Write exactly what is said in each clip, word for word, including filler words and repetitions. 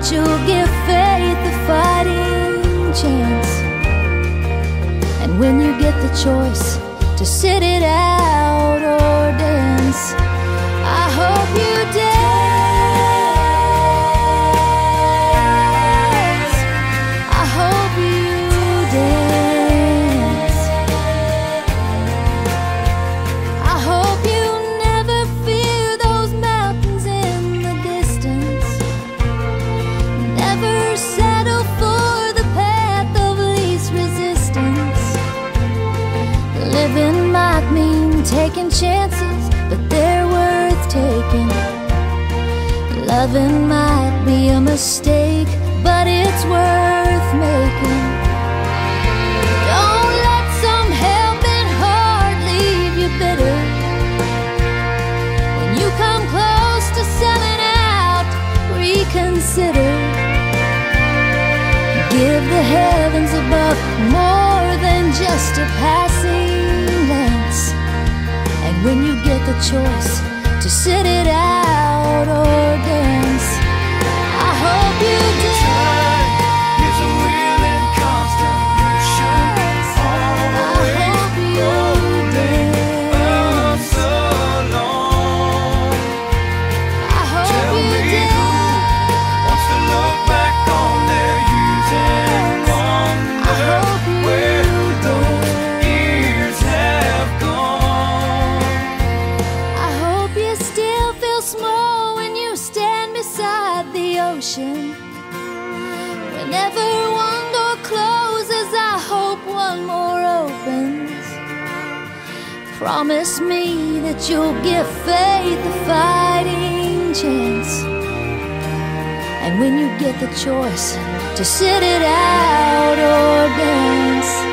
that you'll give faith a fighting chance. And when you get the choice to sit it out or dance, I hope you dance. I hope you dance. I hope you never fear those mountains in the distance. Never settle for the path of least resistance. Living might mean taking chances, but they're worth taking. Loving might be a mistake, but it's worth making. Don't let some helping heart leave you bitter. When you come close to selling out, reconsider. Give the heavens above more than just a passing glance. And when you get the choice to sit it out or dance, I hope you dance. It's a wheel and constant motion all the way. I hope you dance. Oh, so long. I hope Tell you me dance. Who wants to look back on their years and wonder where those years have gone. Small when you stand beside the ocean. Whenever one door closes, I hope one more opens. Promise me that you'll give faith a fighting chance. And when you get the choice to sit it out or dance,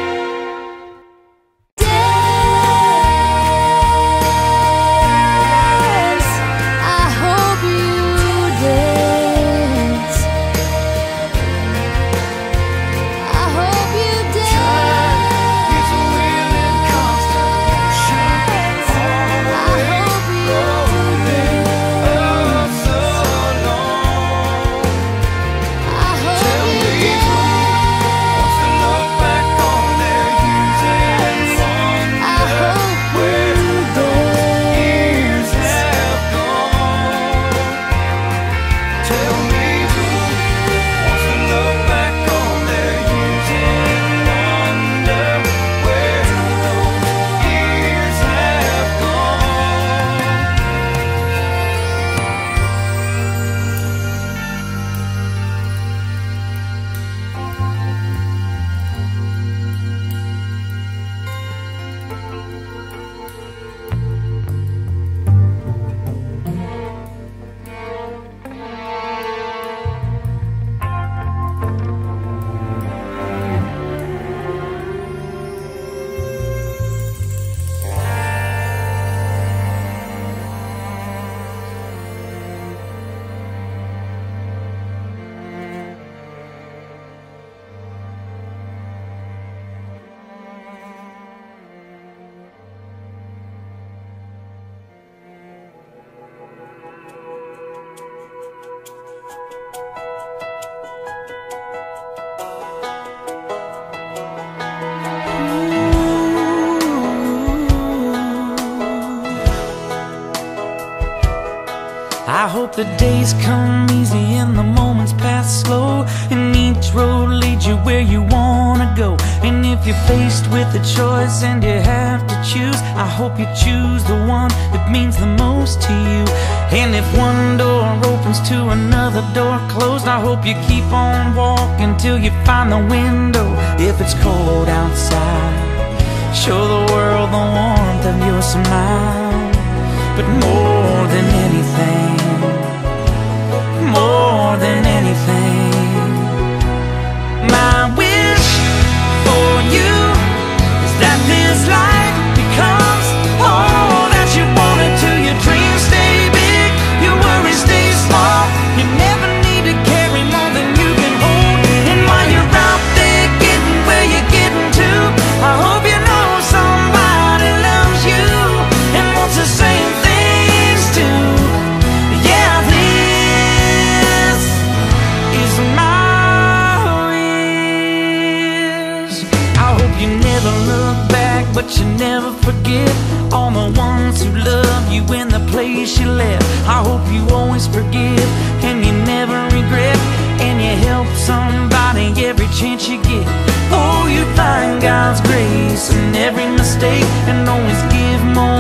I hope the days come easy and the moments pass slow, and each road leads you where you wanna go. And if you're faced with a choice and you have to choose, I hope you choose the one that means the most to you. And if one door opens to another door closed, I hope you keep on walking till you find the window. If it's cold outside, show the world the warmth of your smile. But more than anything, more than anything, my wish for you is that this life becomes all that you want it to. Your dreams stay big, your worries stay small. You never need to carry more than you can hold. And while you're out there getting where you're getting to, I hope you know somebody loves you and wants the same things too. Yeah, this all the ones who loved you in the place you left. I hope you always forgive and you never regret, and you help somebody every chance you get. Oh, you find God's grace in every mistake and always give more